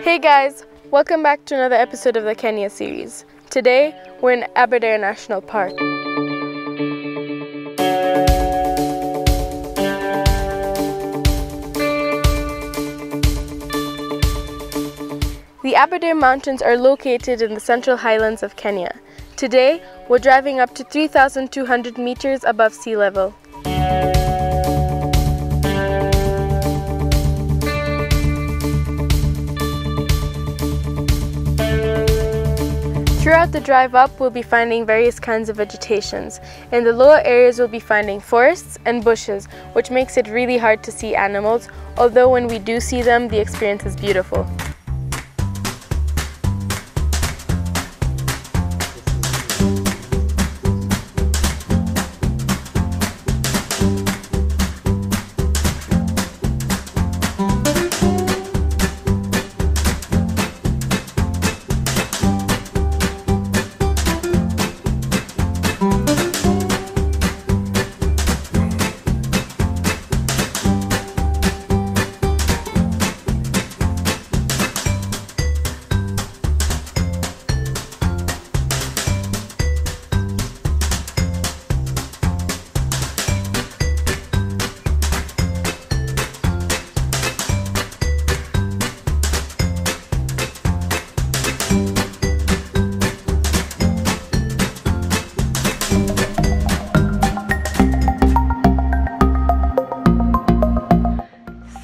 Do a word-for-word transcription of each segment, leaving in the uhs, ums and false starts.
Hey guys, welcome back to another episode of the Kenya series. Today, we're in Aberdare National Park. The Aberdare Mountains are located in the Central Highlands of Kenya. Today, we're driving up to three thousand two hundred meters above sea level. Throughout the drive up, we'll be finding various kinds of vegetations. In the lower areas, we'll be finding forests and bushes, which makes it really hard to see animals, although when we do see them, the experience is beautiful.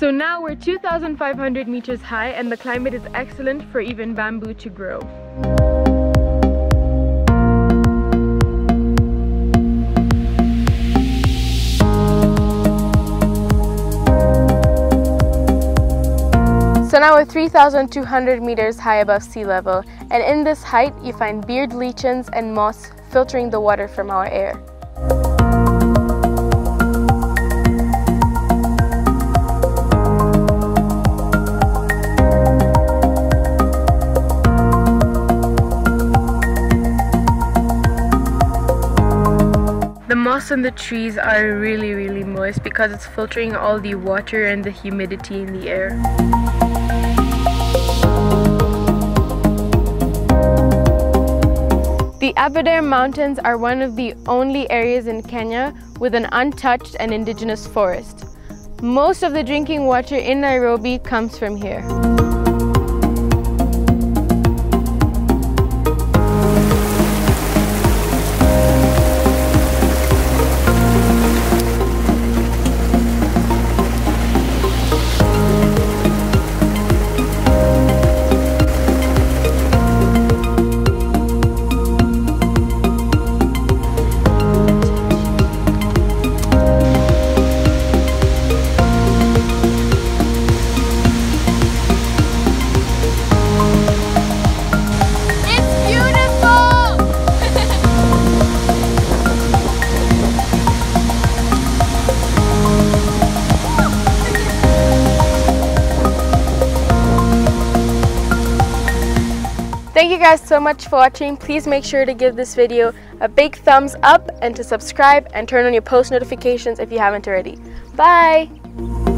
So now we're two thousand five hundred meters high and the climate is excellent for even bamboo to grow. So now we're three thousand two hundred meters high above sea level, and in this height you find beard lichens and moss filtering the water from our air. Moss on the trees are really really moist because it's filtering all the water and the humidity in the air. The Aberdare Mountains are one of the only areas in Kenya with an untouched and indigenous forest. Most of the drinking water in Nairobi comes from here. Thank you guys so much for watching. Please make sure to give this video a big thumbs up and to subscribe and turn on your post notifications if you haven't already. Bye!